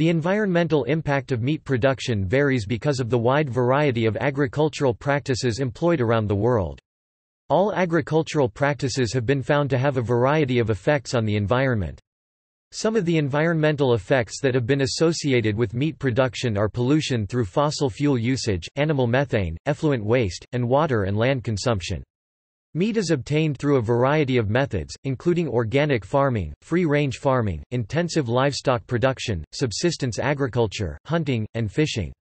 The environmental impact of meat production varies because of the wide variety of agricultural practices employed around the world. All agricultural practices have been found to have a variety of effects on the environment. Some of the environmental effects that have been associated with meat production are pollution through fossil fuel usage, animal methane, effluent waste, and water and land consumption. Meat is obtained through a variety of methods, including organic farming, free-range farming, intensive livestock production, subsistence agriculture, hunting, and fishing.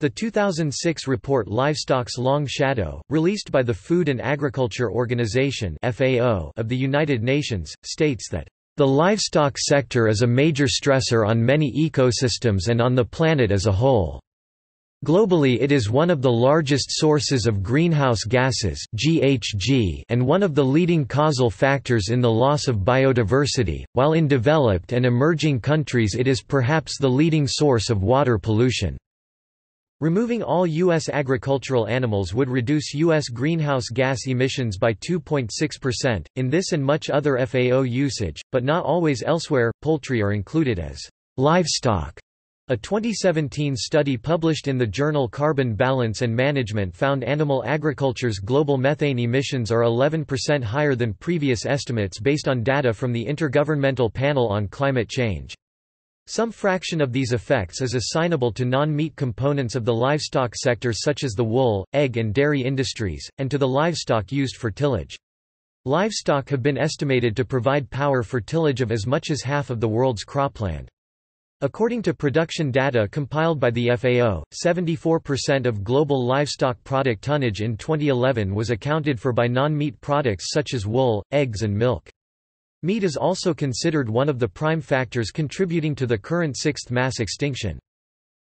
The 2006 report Livestock's Long Shadow, released by the Food and Agriculture Organization (FAO) of the United Nations, states that, "The livestock sector is a major stressor on many ecosystems and on the planet as a whole. Globally it is one of the largest sources of greenhouse gases (GHG) and one of the leading causal factors in the loss of biodiversity, while in developed and emerging countries it is perhaps the leading source of water pollution." Removing all U.S. agricultural animals would reduce U.S. greenhouse gas emissions by 2.6%, in this and much other FAO usage, but not always elsewhere. Poultry are included as livestock. A 2017 study published in the journal Carbon Balance and Management found animal agriculture's global methane emissions are 11% higher than previous estimates based on data from the Intergovernmental Panel on Climate Change. Some fraction of these effects is assignable to non-meat components of the livestock sector such as the wool, egg and dairy industries, and to the livestock used for tillage. Livestock have been estimated to provide power for tillage of as much as half of the world's cropland. According to production data compiled by the FAO, 74% of global livestock product tonnage in 2011 was accounted for by non-meat products such as wool, eggs and milk. Meat is also considered one of the prime factors contributing to the current sixth mass extinction.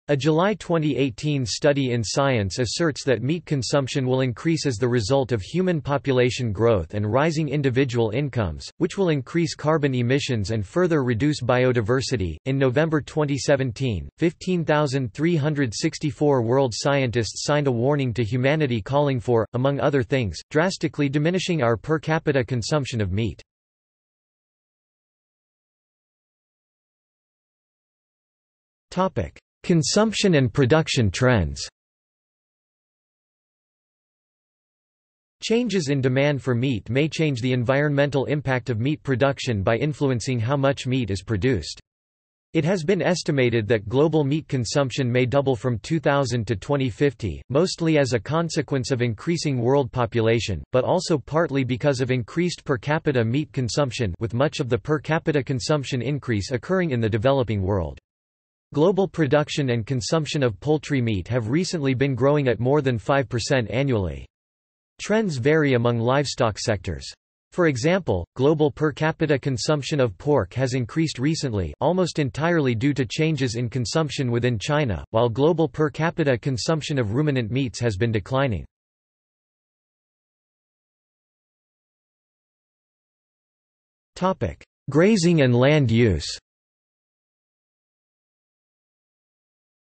A July 2018 study in Science asserts that meat consumption will increase as the result of human population growth and rising individual incomes, which will increase carbon emissions and further reduce biodiversity. In November 2017, 15,364 world scientists signed a warning to humanity calling for, among other things, drastically diminishing our per capita consumption of meat. Consumption and production trends. Changes in demand for meat may change the environmental impact of meat production by influencing how much meat is produced. It has been estimated that global meat consumption may double from 2000 to 2050, mostly as a consequence of increasing world population, but also partly because of increased per capita meat consumption, with much of the per capita consumption increase occurring in the developing world. Global production and consumption of poultry meat have recently been growing at more than 5% annually. Trends vary among livestock sectors. For example, global per capita consumption of pork has increased recently, almost entirely due to changes in consumption within China, while global per capita consumption of ruminant meats has been declining. Grazing and land use.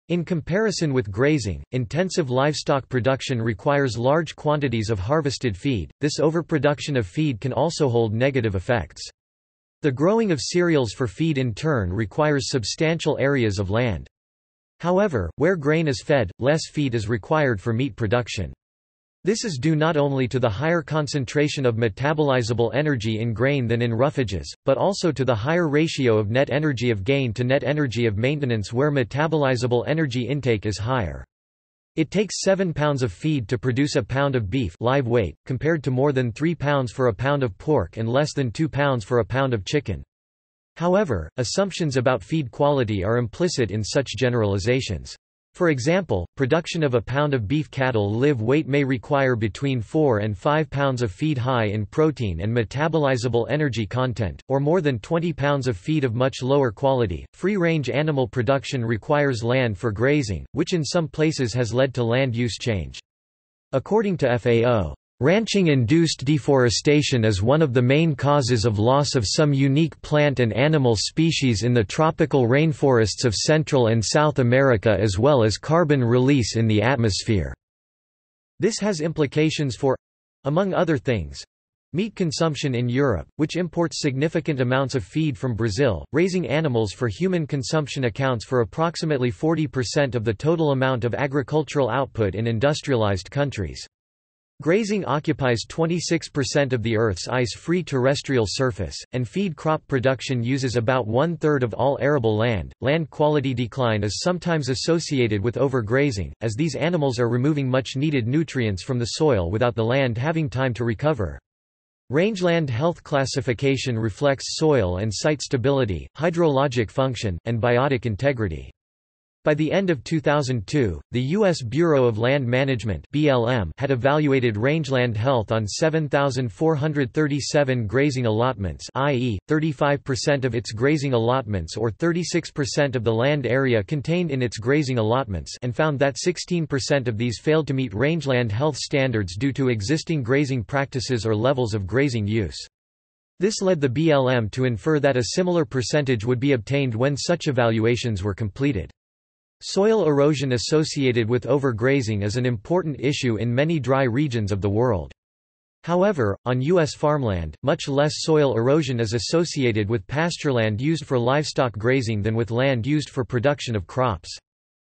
In comparison with grazing, intensive livestock production requires large quantities of harvested feed. This overproduction of feed can also hold negative effects. The growing of cereals for feed in turn requires substantial areas of land. However, where grain is fed, less feed is required for meat production. This is due not only to the higher concentration of metabolizable energy in grain than in roughages, but also to the higher ratio of net energy of gain to net energy of maintenance where metabolizable energy intake is higher. It takes 7 pounds of feed to produce a pound of beef live weight, compared to more than 3 pounds for a pound of pork and less than 2 pounds for a pound of chicken. However, assumptions about feed quality are implicit in such generalizations. For example, production of a pound of beef cattle live weight may require between 4 and 5 pounds of feed high in protein and metabolizable energy content, or more than 20 pounds of feed of much lower quality. Free-range animal production requires land for grazing, which in some places has led to land use change. According to FAO, ranching-induced deforestation is one of the main causes of loss of some unique plant and animal species in the tropical rainforests of Central and South America, as well as carbon release in the atmosphere. This has implications for, among other things, Meat consumption in Europe, which imports significant amounts of feed from Brazil, raising animals for human consumption accounts for approximately 40% of the total amount of agricultural output in industrialized countries. Grazing occupies 26% of the Earth's ice-free terrestrial surface, and feed crop production uses about one-third of all arable land. Land quality decline is sometimes associated with overgrazing, as these animals are removing much-needed nutrients from the soil without the land having time to recover. Rangeland health classification reflects soil and site stability, hydrologic function, and biotic integrity. By the end of 2002, the U.S. Bureau of Land Management (BLM) had evaluated rangeland health on 7,437 grazing allotments, i.e., 35% of its grazing allotments or 36% of the land area contained in its grazing allotments, and found that 16% of these failed to meet rangeland health standards due to existing grazing practices or levels of grazing use. This led the BLM to infer that a similar percentage would be obtained when such evaluations were completed. Soil erosion associated with overgrazing is an important issue in many dry regions of the world. However, on U.S. farmland, much less soil erosion is associated with pastureland used for livestock grazing than with land used for production of crops.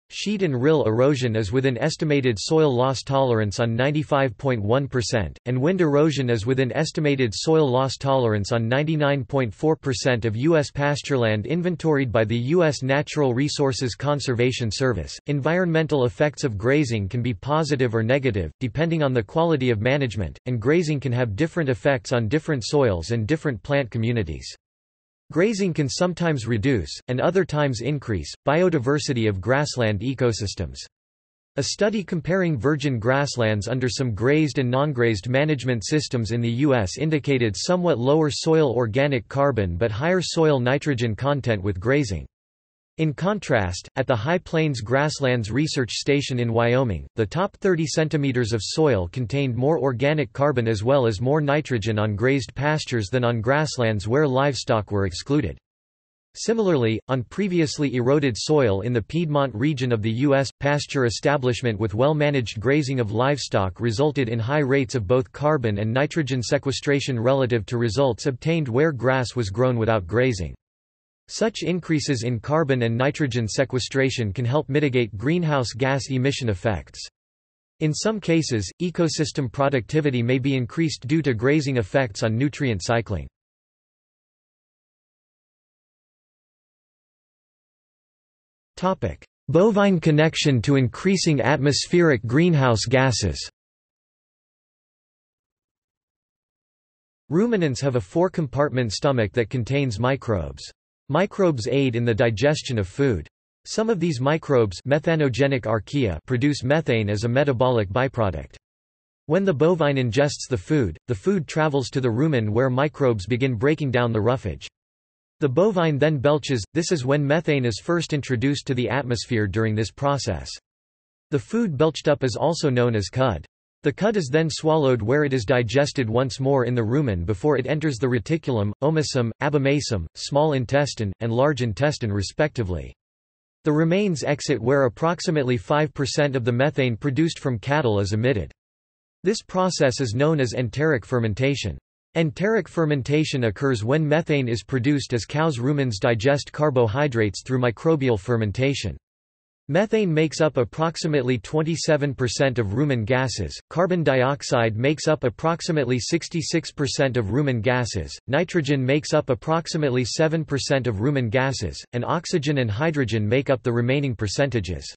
Sheet and rill erosion is within estimated soil loss tolerance on 95.1%, and wind erosion is within estimated soil loss tolerance on 99.4% of U.S. pastureland inventoried by the U.S. Natural Resources Conservation Service. Environmental effects of grazing can be positive or negative, depending on the quality of management, and grazing can have different effects on different soils and different plant communities. Grazing can sometimes reduce, and other times increase, biodiversity of grassland ecosystems. A study comparing virgin grasslands under some grazed and non-grazed management systems in the U.S. indicated somewhat lower soil organic carbon but higher soil nitrogen content with grazing. In contrast, at the High Plains Grasslands Research Station in Wyoming, the top 30 centimeters of soil contained more organic carbon as well as more nitrogen on grazed pastures than on grasslands where livestock were excluded. Similarly, on previously eroded soil in the Piedmont region of the U.S., pasture establishment with well-managed grazing of livestock resulted in high rates of both carbon and nitrogen sequestration relative to results obtained where grass was grown without grazing. Such increases in carbon and nitrogen sequestration can help mitigate greenhouse gas emission effects. In some cases, ecosystem productivity may be increased due to grazing effects on nutrient cycling. Bovine connection to increasing atmospheric greenhouse gases. Ruminants have a four-compartment stomach that contains microbes. Microbes aid in the digestion of food. Some of these microbes, methanogenic archaea, produce methane as a metabolic byproduct. When the bovine ingests the food travels to the rumen where microbes begin breaking down the roughage. The bovine then belches. This is when methane is first introduced to the atmosphere during this process. The food belched up is also known as cud. The cud is then swallowed where it is digested once more in the rumen before it enters the reticulum, omasum, abomasum, small intestine, and large intestine respectively. The remains exit where approximately 5% of the methane produced from cattle is emitted. This process is known as enteric fermentation. Enteric fermentation occurs when methane is produced as cows' rumens digest carbohydrates through microbial fermentation. Methane makes up approximately 27% of rumen gases, carbon dioxide makes up approximately 66% of rumen gases, nitrogen makes up approximately 7% of rumen gases, and oxygen and hydrogen make up the remaining percentages.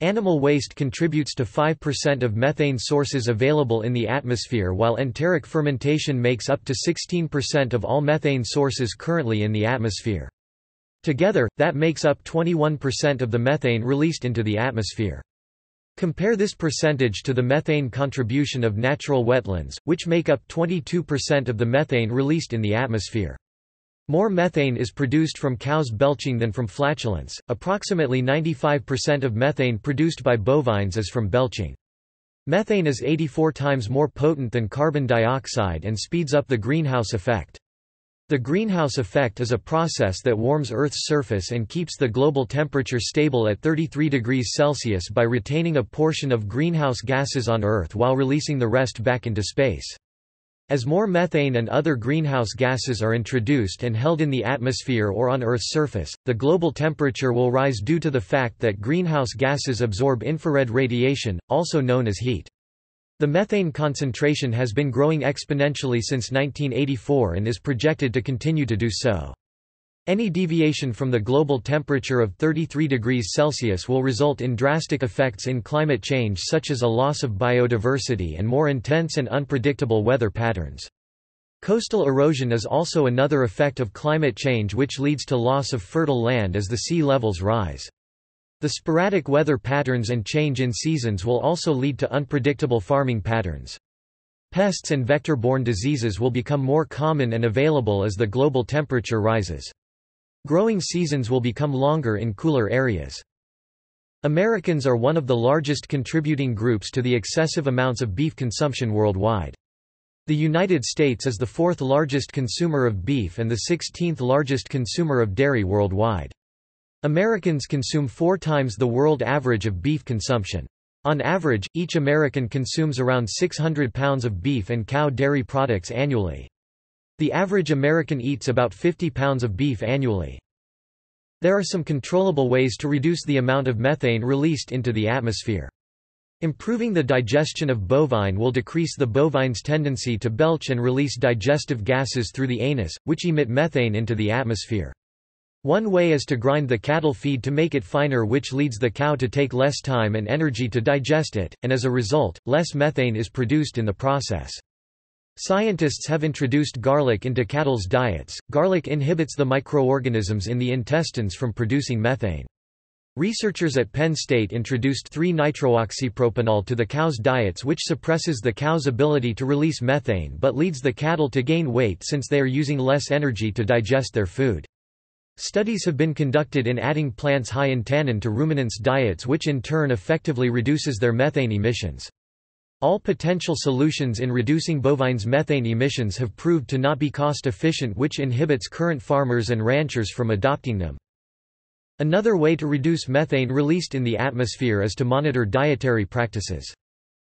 Animal waste contributes to 5% of methane sources available in the atmosphere, while enteric fermentation makes up to 16% of all methane sources currently in the atmosphere. Together, that makes up 21% of the methane released into the atmosphere. Compare this percentage to the methane contribution of natural wetlands, which make up 22% of the methane released in the atmosphere. More methane is produced from cows belching than from flatulence. Approximately 95% of methane produced by bovines is from belching. Methane is 84 times more potent than carbon dioxide and speeds up the greenhouse effect. The greenhouse effect is a process that warms Earth's surface and keeps the global temperature stable at 33 degrees Celsius by retaining a portion of greenhouse gases on Earth while releasing the rest back into space. As more methane and other greenhouse gases are introduced and held in the atmosphere or on Earth's surface, the global temperature will rise due to the fact that greenhouse gases absorb infrared radiation, also known as heat. The methane concentration has been growing exponentially since 1984 and is projected to continue to do so. Any deviation from the global temperature of 33 degrees Celsius will result in drastic effects in climate change, such as a loss of biodiversity and more intense and unpredictable weather patterns. Coastal erosion is also another effect of climate change, which leads to loss of fertile land as the sea levels rise. The sporadic weather patterns and change in seasons will also lead to unpredictable farming patterns. Pests and vector-borne diseases will become more common and available as the global temperature rises. Growing seasons will become longer in cooler areas. Americans are one of the largest contributing groups to the excessive amounts of beef consumption worldwide. The United States is the fourth largest consumer of beef and the 16th largest consumer of dairy worldwide. Americans consume 4 times the world average of beef consumption. On average, each American consumes around 600 pounds of beef and cow dairy products annually. The average American eats about 50 pounds of beef annually. There are some controllable ways to reduce the amount of methane released into the atmosphere. Improving the digestion of bovine will decrease the bovine's tendency to belch and release digestive gases through the anus, which emit methane into the atmosphere. One way is to grind the cattle feed to make it finer, which leads the cow to take less time and energy to digest it, and as a result, less methane is produced in the process. Scientists have introduced garlic into cattle's diets. Garlic inhibits the microorganisms in the intestines from producing methane. Researchers at Penn State introduced 3-nitrooxypropanol to the cow's diets, which suppresses the cow's ability to release methane but leads the cattle to gain weight since they are using less energy to digest their food. Studies have been conducted in adding plants high in tannin to ruminants' diets, which in turn effectively reduces their methane emissions. All potential solutions in reducing bovine's methane emissions have proved to not be cost-efficient, which inhibits current farmers and ranchers from adopting them. Another way to reduce methane released in the atmosphere is to monitor dietary practices.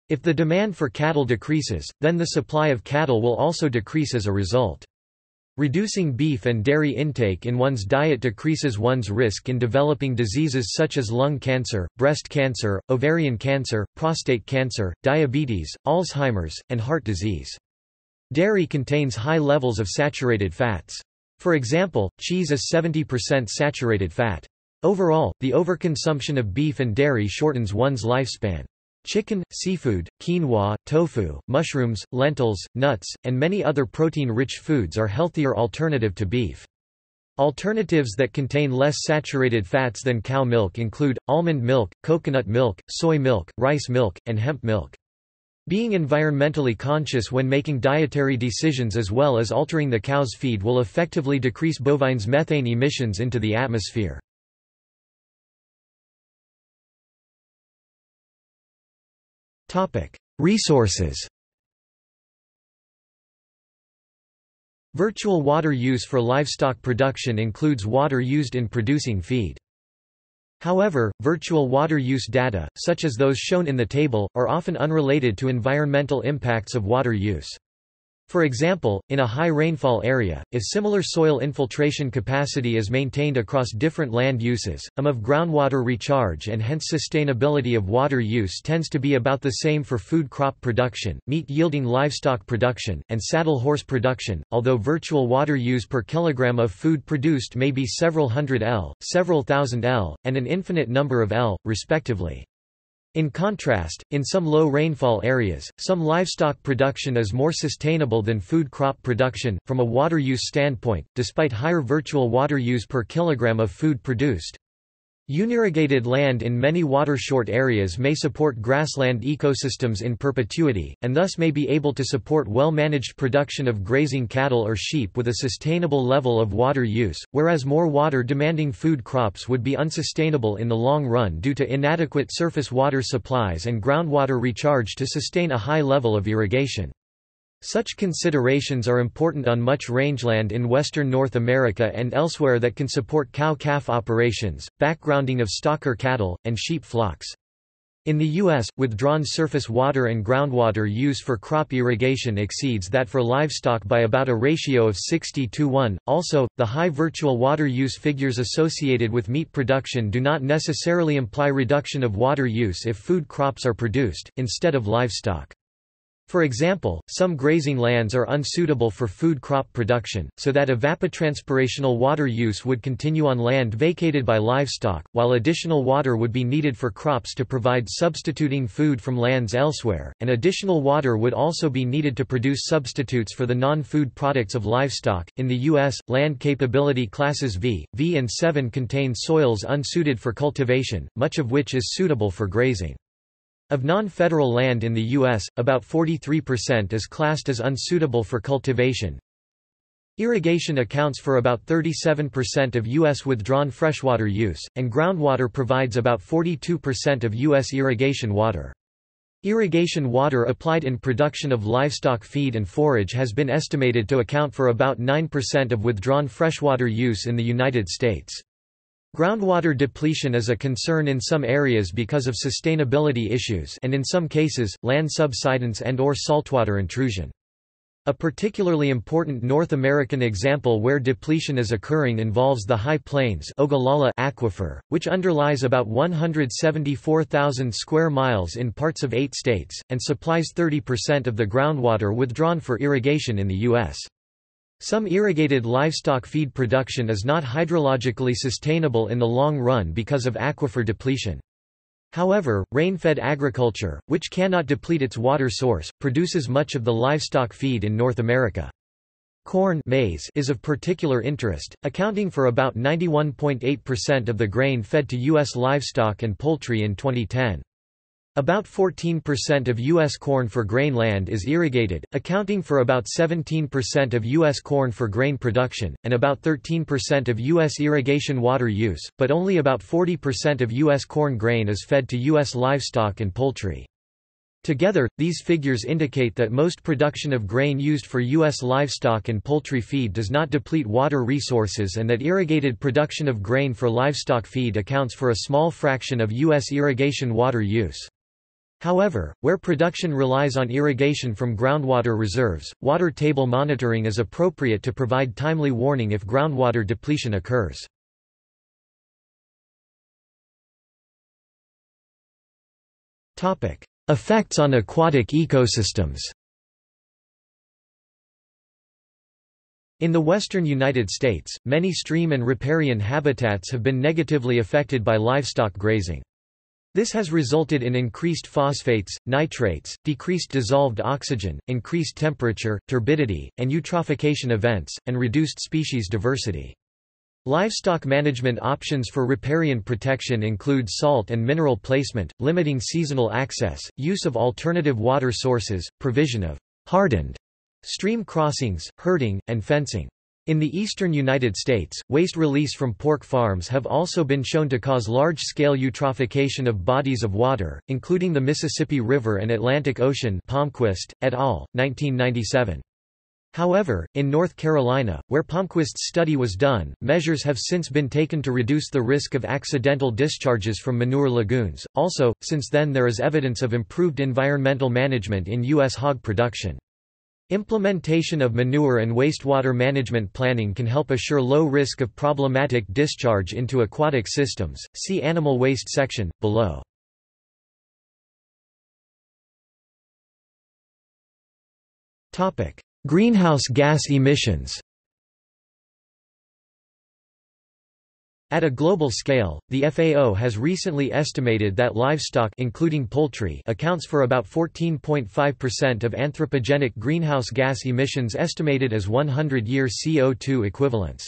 If the demand for cattle decreases, then the supply of cattle will also decrease as a result. Reducing beef and dairy intake in one's diet decreases one's risk in developing diseases such as lung cancer, breast cancer, ovarian cancer, prostate cancer, diabetes, Alzheimer's, and heart disease. Dairy contains high levels of saturated fats. For example, cheese is 70% saturated fat. Overall, the overconsumption of beef and dairy shortens one's lifespan. Chicken, seafood, quinoa, tofu, mushrooms, lentils, nuts, and many other protein-rich foods are healthier alternative to beef. Alternatives that contain less saturated fats than cow milk include almond milk, coconut milk, soy milk, rice milk, and hemp milk. Being environmentally conscious when making dietary decisions as well as altering the cow's feed will effectively decrease bovine's methane emissions into the atmosphere. Resources. Virtual water use for livestock production includes water used in producing feed. However, virtual water use data, such as those shown in the table, are often unrelated to environmental impacts of water use. For example, in a high rainfall area, if similar soil infiltration capacity is maintained across different land uses, of groundwater recharge and hence sustainability of water use tends to be about the same for food crop production, meat-yielding livestock production, and saddle horse production, although virtual water use per kilogram of food produced may be several hundred L, several thousand L, and an infinite number of L, respectively. In contrast, in some low rainfall areas, some livestock production is more sustainable than food crop production. From a water use standpoint, despite higher virtual water use per kilogram of food produced, unirrigated land in many water-short areas may support grassland ecosystems in perpetuity, and thus may be able to support well-managed production of grazing cattle or sheep with a sustainable level of water use, whereas more water-demanding food crops would be unsustainable in the long run due to inadequate surface water supplies and groundwater recharge to sustain a high level of irrigation. Such considerations are important on much rangeland in western North America and elsewhere that can support cow-calf operations, backgrounding of stocker cattle, and sheep flocks. In the U.S., withdrawn surface water and groundwater use for crop irrigation exceeds that for livestock by about a ratio of 60:1. Also, the high virtual water use figures associated with meat production do not necessarily imply reduction of water use if food crops are produced, instead of livestock. For example, some grazing lands are unsuitable for food crop production, so that evapotranspirational water use would continue on land vacated by livestock, while additional water would be needed for crops to provide substituting food from lands elsewhere, and additional water would also be needed to produce substitutes for the non-food products of livestock. In the U.S., land capability classes V, V, and 7 contain soils unsuited for cultivation, much of which is suitable for grazing. Of non-federal land in the U.S., about 43% is classed as unsuitable for cultivation. Irrigation accounts for about 37% of U.S. withdrawn freshwater use, and groundwater provides about 42% of U.S. irrigation water. Irrigation water applied in production of livestock feed and forage has been estimated to account for about 9% of withdrawn freshwater use in the United States. Groundwater depletion is a concern in some areas because of sustainability issues and in some cases, land subsidence and/or saltwater intrusion. A particularly important North American example where depletion is occurring involves the High Plains Ogallala aquifer, which underlies about 174,000 square miles in parts of 8 states, and supplies 30% of the groundwater withdrawn for irrigation in the U.S. Some irrigated livestock feed production is not hydrologically sustainable in the long run because of aquifer depletion. However, rain-fed agriculture, which cannot deplete its water source, produces much of the livestock feed in North America. Corn maize is of particular interest, accounting for about 91.8% of the grain fed to U.S. livestock and poultry in 2010. About 14% of U.S. corn for grain land is irrigated, accounting for about 17% of U.S. corn for grain production, and about 13% of U.S. irrigation water use, but only about 40% of U.S. corn grain is fed to U.S. livestock and poultry. Together, these figures indicate that most production of grain used for U.S. livestock and poultry feed does not deplete water resources and that irrigated production of grain for livestock feed accounts for a small fraction of U.S. irrigation water use. However, where production relies on irrigation from groundwater reserves, water table monitoring is appropriate to provide timely warning if groundwater depletion occurs. Topic: Effects on aquatic ecosystems. In the western United States, many stream and riparian habitats have been negatively affected by livestock grazing. This has resulted in increased phosphates, nitrates, decreased dissolved oxygen, increased temperature, turbidity, and eutrophication events, and reduced species diversity. Livestock management options for riparian protection include salt and mineral placement, limiting seasonal access, use of alternative water sources, provision of hardened stream crossings, herding, and fencing. In the eastern United States, waste release from pork farms have also been shown to cause large-scale eutrophication of bodies of water, including the Mississippi River and Atlantic Ocean. Palmquist, et al., 1997. However, in North Carolina, where Palmquist's study was done, measures have since been taken to reduce the risk of accidental discharges from manure lagoons. Also, since then there is evidence of improved environmental management in U.S. hog production. Implementation of manure and wastewater management planning can help assure low risk of problematic discharge into aquatic systems. See Animal Waste section, below. Greenhouse gas emissions. At a global scale, the FAO has recently estimated that livestock, including poultry, accounts for about 14.5% of anthropogenic greenhouse gas emissions estimated as 100-year CO2 equivalents.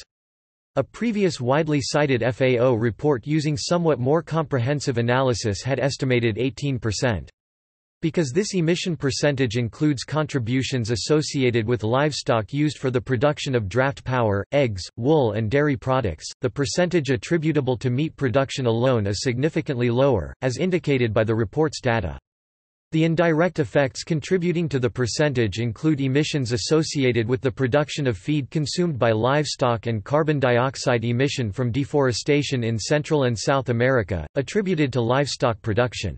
A previous widely cited FAO report using somewhat more comprehensive analysis had estimated 18%. Because this emission percentage includes contributions associated with livestock used for the production of draft power, eggs, wool and dairy products, the percentage attributable to meat production alone is significantly lower, as indicated by the report's data. The indirect effects contributing to the percentage include emissions associated with the production of feed consumed by livestock and carbon dioxide emission from deforestation in Central and South America, attributed to livestock production.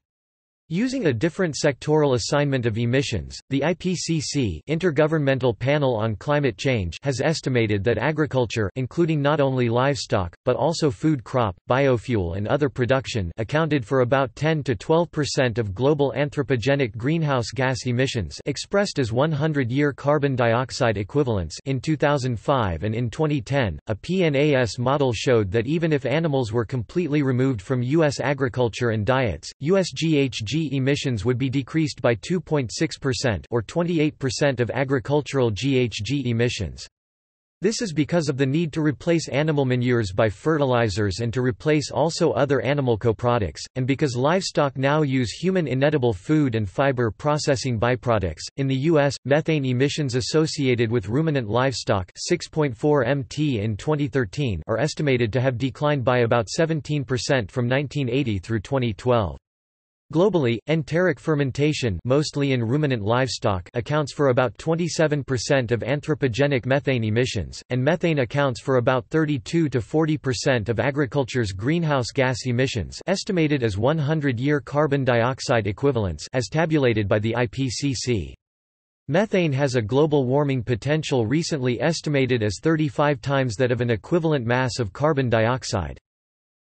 Using a different sectoral assignment of emissions, the IPCC Intergovernmental Panel on Climate Change has estimated that agriculture, including not only livestock, but also food crop, biofuel and other production, accounted for about 10–12% of global anthropogenic greenhouse gas emissions expressed as 100-year carbon dioxide equivalents in 2005 and in 2010. A PNAS model showed that even if animals were completely removed from U.S. agriculture and diets, USGHG emissions would be decreased by 2.6% or 28% of agricultural GHG emissions. This is because of the need to replace animal manures by fertilizers and to replace also other animal coproducts, and because livestock now use human inedible food and fiber processing byproducts. In the U.S., methane emissions associated with ruminant livestock, 6.4 mt in 2013, are estimated to have declined by about 17% from 1980 through 2012. Globally, enteric fermentation, mostly in ruminant livestock, accounts for about 27% of anthropogenic methane emissions, and methane accounts for about 32–40% of agriculture's greenhouse gas emissions, estimated as 100-year carbon dioxide equivalents as tabulated by the IPCC. Methane has a global warming potential recently estimated as 35 times that of an equivalent mass of carbon dioxide.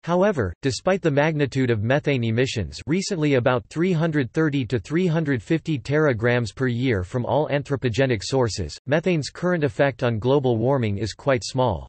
However, despite the magnitude of methane emissions, recently about 330 to 350 teragrams per year from all anthropogenic sources, methane's current effect on global warming is quite small.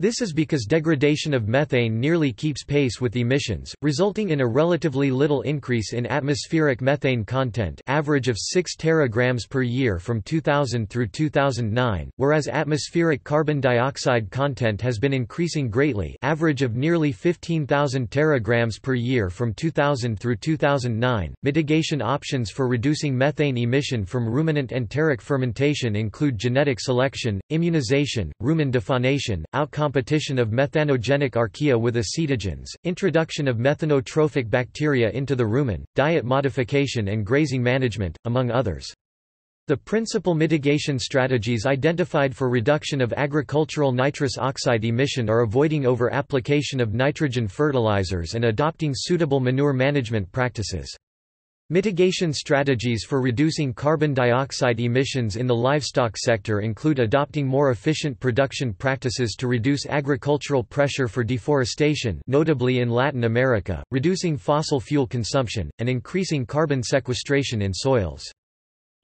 This is because degradation of methane nearly keeps pace with emissions, resulting in a relatively little increase in atmospheric methane content, average of 6 teragrams per year from 2000 through 2009, whereas atmospheric carbon dioxide content has been increasing greatly, average of nearly 15,000 teragrams per year from 2000 through 2009. Mitigation options for reducing methane emission from ruminant enteric fermentation include genetic selection, immunization, rumen defaunation, outcompetition of methanogenic archaea with acetogens, introduction of methanotrophic bacteria into the rumen, diet modification and grazing management, among others. The principal mitigation strategies identified for reduction of agricultural nitrous oxide emission are avoiding over-application of nitrogen fertilizers and adopting suitable manure management practices. Mitigation strategies for reducing carbon dioxide emissions in the livestock sector include adopting more efficient production practices to reduce agricultural pressure for deforestation, notably in Latin America, reducing fossil fuel consumption, and increasing carbon sequestration in soils.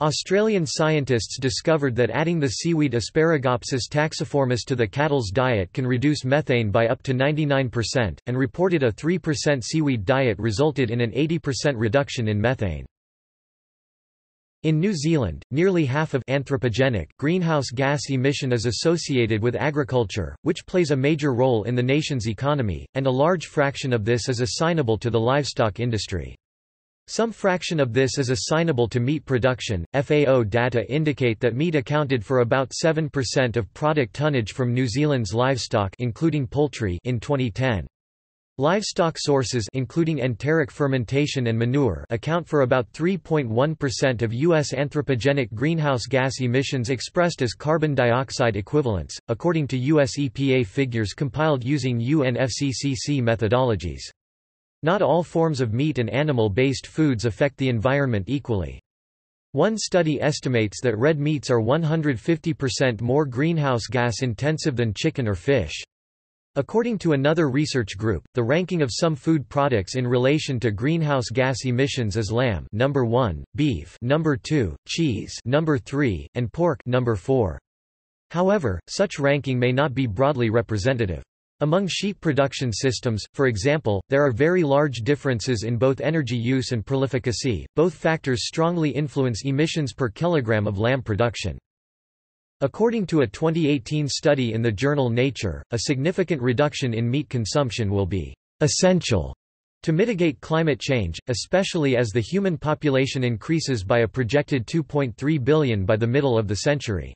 Australian scientists discovered that adding the seaweed Asparagopsis taxiformis to the cattle's diet can reduce methane by up to 99%, and reported a 3% seaweed diet resulted in an 80% reduction in methane. In New Zealand, nearly half of anthropogenic greenhouse gas emission is associated with agriculture, which plays a major role in the nation's economy, and a large fraction of this is assignable to the livestock industry. Some fraction of this is assignable to meat production. FAO data indicate that meat accounted for about 7% of product tonnage from New Zealand's livestock, including poultry, in 2010. Livestock sources, including enteric fermentation and manure, account for about 3.1% of U.S. anthropogenic greenhouse gas emissions expressed as carbon dioxide equivalents, according to U.S. EPA figures compiled using UNFCCC methodologies. Not all forms of meat and animal-based foods affect the environment equally. One study estimates that red meats are 150% more greenhouse gas intensive than chicken or fish. According to another research group, the ranking of some food products in relation to greenhouse gas emissions is lamb number 1, beef number 2, cheese number 3, and pork number 4. However, such ranking may not be broadly representative. Among sheep production systems, for example, there are very large differences in both energy use and prolificacy. Both factors strongly influence emissions per kilogram of lamb production. According to a 2018 study in the journal Nature, a significant reduction in meat consumption will be essential to mitigate climate change, especially as the human population increases by a projected 2.3 billion by the middle of the century.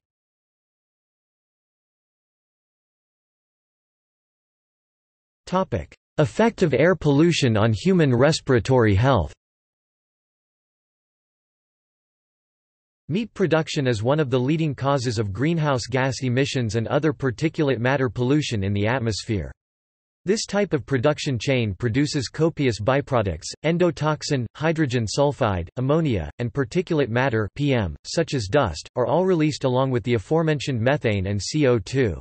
Effect of air pollution on human respiratory health. Meat production is one of the leading causes of greenhouse gas emissions and other particulate matter pollution in the atmosphere. This type of production chain produces copious byproducts, endotoxin, hydrogen sulfide, ammonia, and particulate matter (PM), such as dust, are all released along with the aforementioned methane and CO2.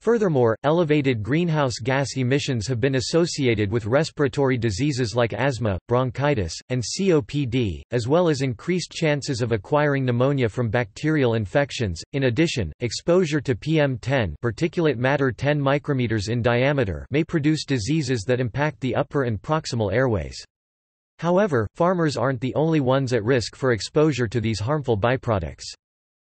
Furthermore, elevated greenhouse gas emissions have been associated with respiratory diseases like asthma, bronchitis, and COPD, as well as increased chances of acquiring pneumonia from bacterial infections. In addition, exposure to PM10, particulate matter 10 micrometers in diameter, may produce diseases that impact the upper and proximal airways. However, farmers aren't the only ones at risk for exposure to these harmful byproducts.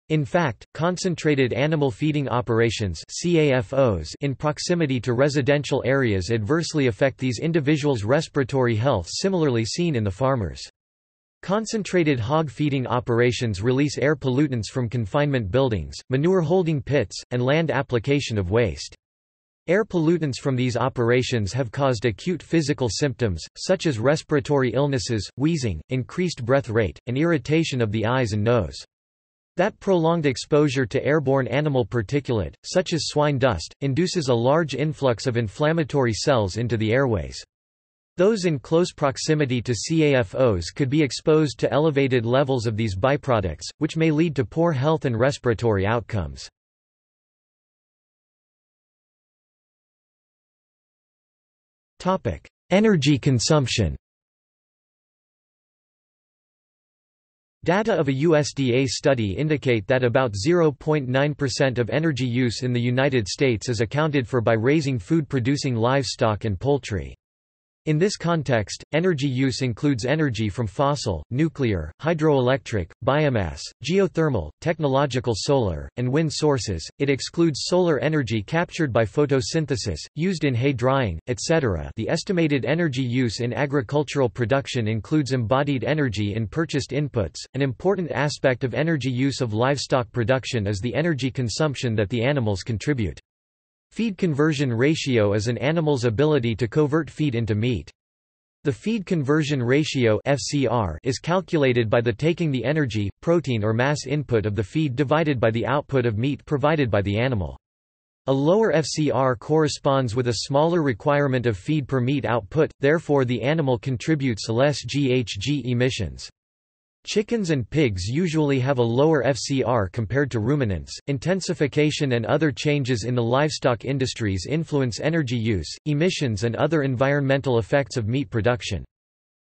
In fact, concentrated animal feeding operations (CAFOs) in proximity to residential areas adversely affect these individuals' respiratory health, similarly seen in the farmers. Concentrated hog feeding operations release air pollutants from confinement buildings, manure holding pits, and land application of waste. Air pollutants from these operations have caused acute physical symptoms, such as respiratory illnesses, wheezing, increased breath rate, and irritation of the eyes and nose. That prolonged exposure to airborne animal particulate, such as swine dust, induces a large influx of inflammatory cells into the airways. Those in close proximity to CAFOs could be exposed to elevated levels of these byproducts, which may lead to poor health and respiratory outcomes. Energy consumption. Data of a USDA study indicate that about 0.9% of energy use in the United States is accounted for by raising food-producing livestock and poultry. In this context, energy use includes energy from fossil, nuclear, hydroelectric, biomass, geothermal, technological solar, and wind sources. It excludes solar energy captured by photosynthesis, used in hay drying, etc. The estimated energy use in agricultural production includes embodied energy in purchased inputs. An important aspect of energy use of livestock production is the energy consumption that the animals contribute. Feed conversion ratio is an animal's ability to convert feed into meat. The feed conversion ratio (FCR) is calculated by the taking the energy, protein or mass input of the feed divided by the output of meat provided by the animal. A lower FCR corresponds with a smaller requirement of feed per meat output, therefore the animal contributes less GHG emissions. Chickens and pigs usually have a lower FCR compared to ruminants. Intensification and other changes in the livestock industries influence energy use, emissions, and other environmental effects of meat production.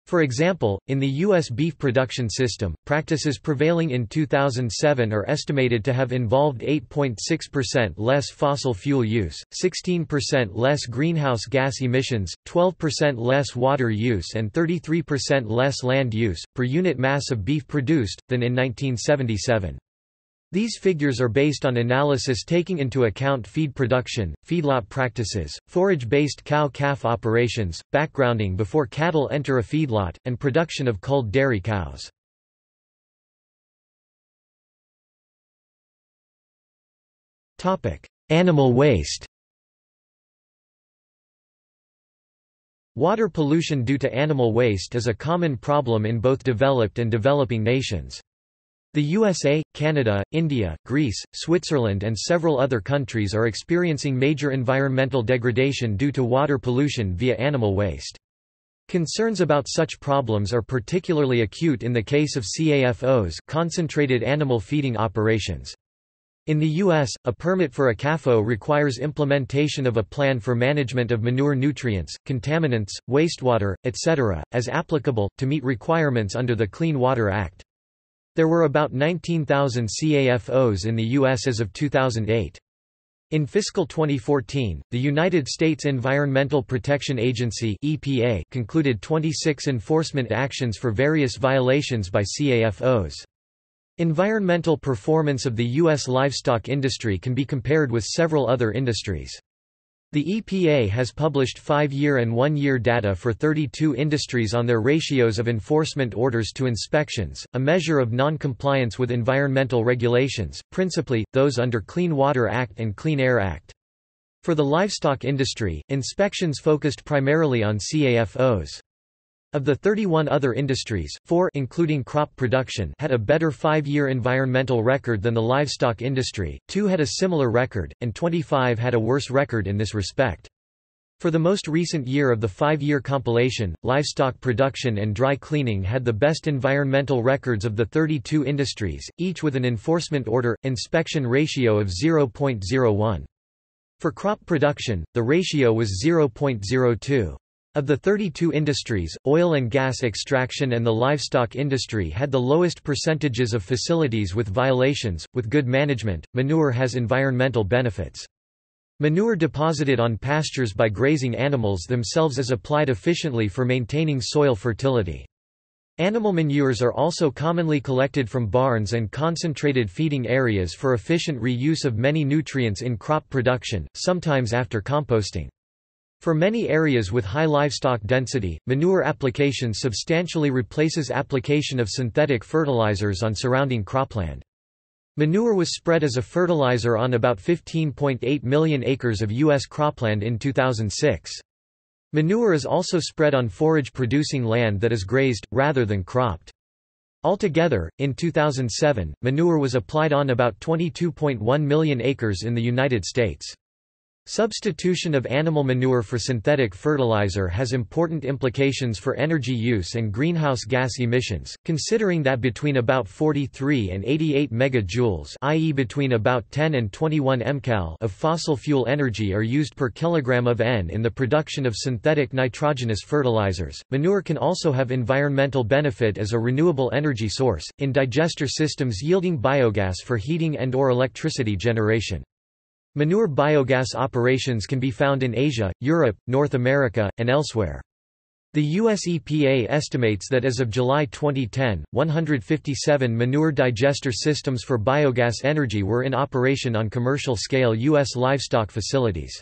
For example, in the U.S. beef production system, practices prevailing in 2007 are estimated to have involved 8.6% less fossil fuel use, 16% less greenhouse gas emissions, 12% less water use, and 33% less land use, per unit mass of beef produced, than in 1977. These figures are based on analysis taking into account feed production, feedlot practices, forage-based cow-calf operations, backgrounding before cattle enter a feedlot, and production of culled dairy cows. Animal waste. Water pollution due to animal waste is a common problem in both developed and developing nations. The USA, Canada, India, Greece, Switzerland, and several other countries are experiencing major environmental degradation due to water pollution via animal waste. Concerns about such problems are particularly acute in the case of CAFOs, concentrated animal feeding operations. In the U.S., a permit for a CAFO requires implementation of a plan for management of manure nutrients, contaminants, wastewater, etc., as applicable, to meet requirements under the Clean Water Act. There were about 19,000 CAFOs in the U.S. as of 2008. In fiscal 2014, the United States Environmental Protection Agency (EPA) concluded 26 enforcement actions for various violations by CAFOs. Environmental performance of the U.S. livestock industry can be compared with several other industries. The EPA has published 5-year and 1-year data for 32 industries on their ratios of enforcement orders to inspections, a measure of non-compliance with environmental regulations, principally, those under Clean Water Act and Clean Air Act. For the livestock industry, inspections focused primarily on CAFOs. Of the 31 other industries, 4, including crop production, had a better 5-year environmental record than the livestock industry, 2 had a similar record, and 25 had a worse record in this respect. For the most recent year of the five-year compilation, livestock production and dry cleaning had the best environmental records of the 32 industries, each with an enforcement order inspection ratio of 0.01. For crop production, the ratio was 0.02. Of the 32 industries, oil and gas extraction and the livestock industry had the lowest percentages of facilities with violations. With good management, manure has environmental benefits. Manure deposited on pastures by grazing animals themselves is applied efficiently for maintaining soil fertility. Animal manures are also commonly collected from barns and concentrated feeding areas for efficient reuse of many nutrients in crop production, sometimes after composting. For many areas with high livestock density, manure application substantially replaces application of synthetic fertilizers on surrounding cropland. Manure was spread as a fertilizer on about 15.8 million acres of U.S. cropland in 2006. Manure is also spread on forage-producing land that is grazed, rather than cropped. Altogether, in 2007, manure was applied on about 22.1 million acres in the United States. Substitution of animal manure for synthetic fertilizer has important implications for energy use and greenhouse gas emissions, considering that between about 43 and 88 megajoules, i.e. between about 10 and 21 mcal of fossil fuel energy are used per kilogram of N in the production of synthetic nitrogenous fertilizers. Manure can also have environmental benefit as a renewable energy source in digester systems yielding biogas for heating and/or electricity generation. Manure biogas operations can be found in Asia, Europe, North America, and elsewhere. The U.S. EPA estimates that as of July 2010, 157 manure digester systems for biogas energy were in operation on commercial-scale U.S. livestock facilities.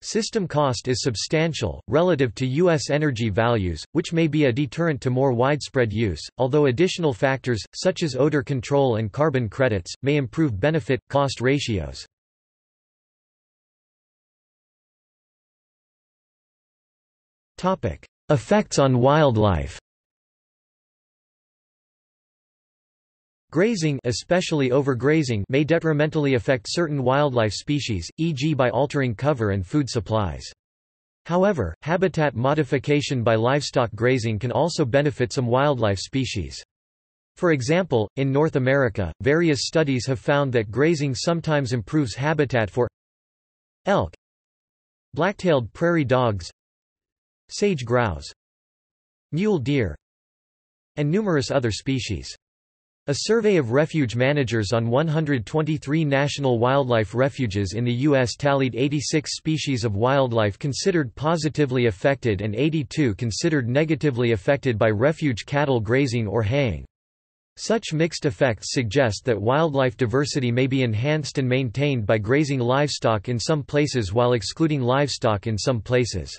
System cost is substantial, relative to U.S. energy values, which may be a deterrent to more widespread use, although additional factors, such as odor control and carbon credits, may improve benefit-cost ratios. Effects on wildlife. Grazing, especially overgrazing, may detrimentally affect certain wildlife species, e.g. by altering cover and food supplies. However, habitat modification by livestock grazing can also benefit some wildlife species. For example, in North America, various studies have found that grazing sometimes improves habitat for elk, black-tailed prairie dogs, sage grouse, mule deer, and numerous other species. A survey of refuge managers on 123 national wildlife refuges in the U.S. tallied 86 species of wildlife considered positively affected and 82 considered negatively affected by refuge cattle grazing or haying. Such mixed effects suggest that wildlife diversity may be enhanced and maintained by grazing livestock in some places while excluding livestock in some places.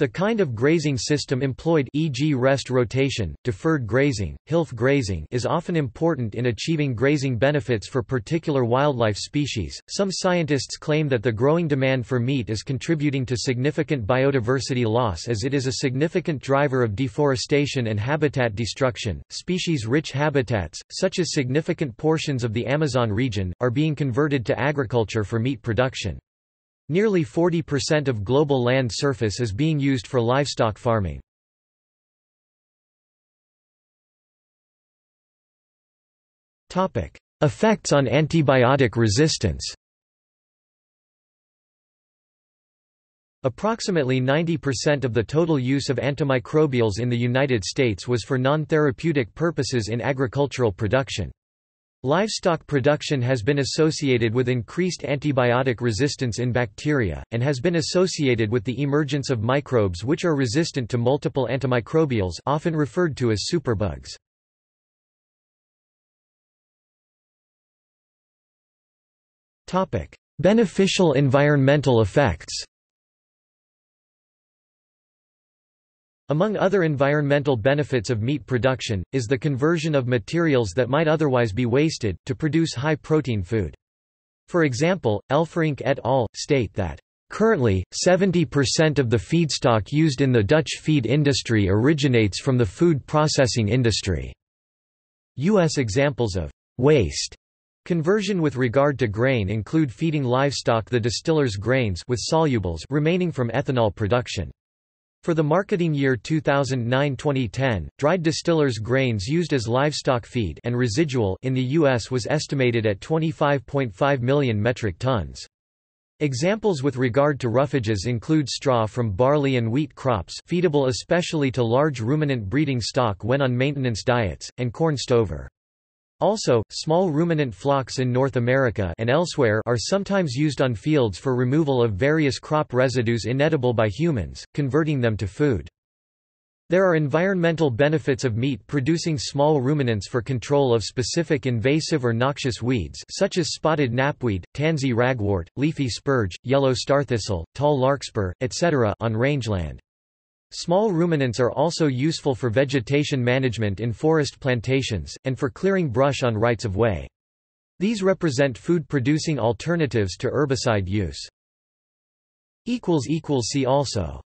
The kind of grazing system employed, e.g. rest rotation, deferred grazing, HILF grazing, is often important in achieving grazing benefits for particular wildlife species. Some scientists claim that the growing demand for meat is contributing to significant biodiversity loss, as it is a significant driver of deforestation and habitat destruction. Species-rich habitats, such as significant portions of the Amazon region, are being converted to agriculture for meat production. Nearly 40% of global land surface is being used for livestock farming. Effects on antibiotic resistance. Approximately 90% of the total use of antimicrobials in the United States was for non-therapeutic purposes in agricultural production. Livestock production has been associated with increased antibiotic resistance in bacteria, and has been associated with the emergence of microbes which are resistant to multiple antimicrobials, often referred to as superbugs. Beneficial environmental effects. Among other environmental benefits of meat production, is the conversion of materials that might otherwise be wasted, to produce high-protein food. For example, Elferink et al. State that, "...currently, 70% of the feedstock used in the Dutch feed industry originates from the food processing industry." U.S. examples of "...waste." Conversion with regard to grain include feeding livestock the distiller's grains with solubles remaining from ethanol production. For the marketing year 2009-2010, dried distillers' grains used as livestock feed and residual in the U.S. was estimated at 25.5 million metric tons. Examples with regard to roughages include straw from barley and wheat crops, feedable especially to large ruminant breeding stock when on maintenance diets, and corn stover. Also, small ruminant flocks in North America and elsewhere are sometimes used on fields for removal of various crop residues inedible by humans, converting them to food. There are environmental benefits of meat-producing small ruminants for control of specific invasive or noxious weeds such as spotted knapweed, tansy ragwort, leafy spurge, yellow starthistle, tall larkspur, etc. on rangeland. Small ruminants are also useful for vegetation management in forest plantations, and for clearing brush on rights of way. These represent food-producing alternatives to herbicide use. See also